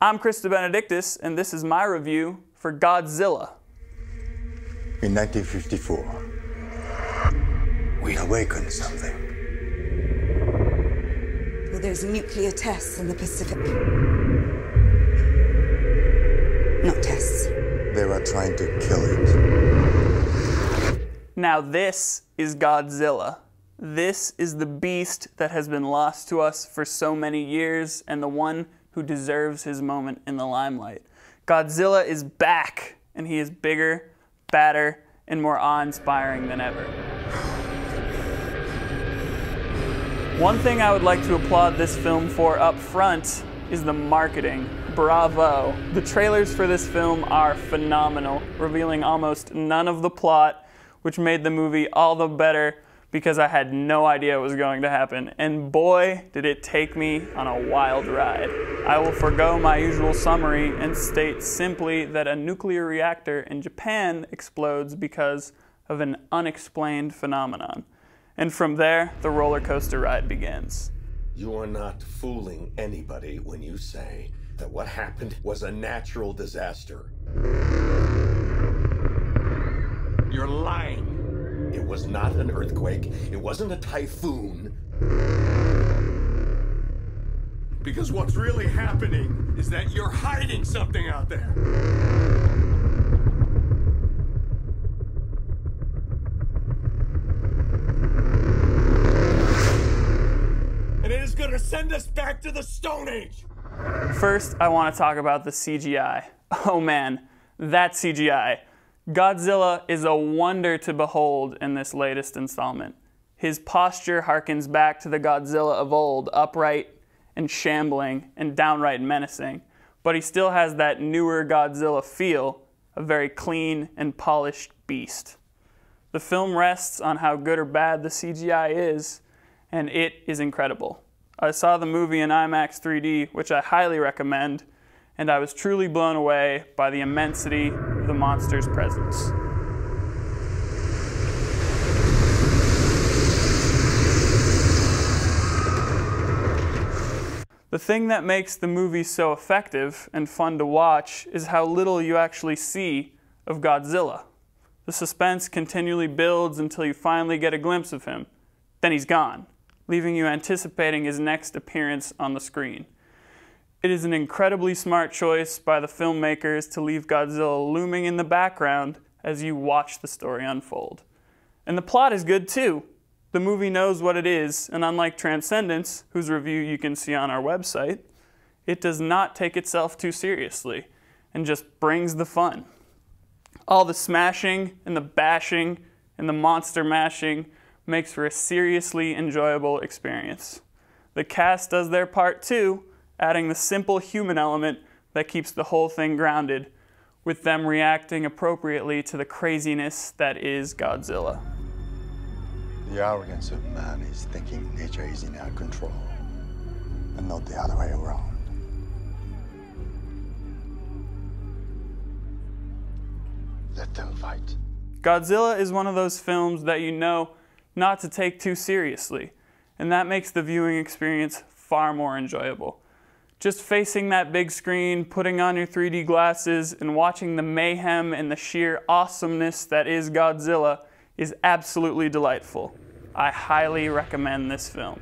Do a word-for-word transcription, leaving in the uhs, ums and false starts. I'm Krista Benedictus, and this is my review for Godzilla. In nineteen fifty-four, we awakened something. Well, there's nuclear tests in the Pacific. Not tests. They were trying to kill it. Now this is Godzilla. This is the beast that has been lost to us for so many years, and the one who deserves his moment in the limelight. Godzilla is back, and he is bigger, badder, and more awe-inspiring than ever. One thing I would like to applaud this film for up front is the marketing. Bravo. The trailers for this film are phenomenal, revealing almost none of the plot, which made the movie all the better because I had no idea what was going to happen. And boy, did it take me on a wild ride. I will forgo my usual summary and state simply that a nuclear reactor in Japan explodes because of an unexplained phenomenon. And from there, the roller coaster ride begins. You are not fooling anybody when you say that what happened was a natural disaster. You're lying. It was not an earthquake. It wasn't a typhoon. Because what's really happening is that you're hiding something out there. And it is going to send us back to the Stone Age. First, I want to talk about the C G I. Oh man, that C G I. Godzilla is a wonder to behold in this latest installment. His posture harkens back to the Godzilla of old, upright and shambling and downright menacing, but he still has that newer Godzilla feel, a very clean and polished beast. The film rests on how good or bad the C G I is, and it is incredible. I saw the movie in IMAX three D, which I highly recommend, and I was truly blown away by the immensity of the monster's presence. The thing that makes the movie so effective and fun to watch is how little you actually see of Godzilla. The suspense continually builds until you finally get a glimpse of him. Then he's gone, leaving you anticipating his next appearance on the screen. It is an incredibly smart choice by the filmmakers to leave Godzilla looming in the background as you watch the story unfold. And the plot is good too. The movie knows what it is, and unlike Transcendence, whose review you can see on our website, it does not take itself too seriously and just brings the fun. All the smashing and the bashing and the monster mashing makes for a seriously enjoyable experience. The cast does their part too, adding the simple human element that keeps the whole thing grounded, with them reacting appropriately to the craziness that is Godzilla. The arrogance of man is thinking nature is in our control, and not the other way around. Let them fight. Godzilla is one of those films that you know not to take too seriously, and that makes the viewing experience far more enjoyable. Just facing that big screen, putting on your three D glasses, and watching the mayhem and the sheer awesomeness that is Godzilla is absolutely delightful. I highly recommend this film.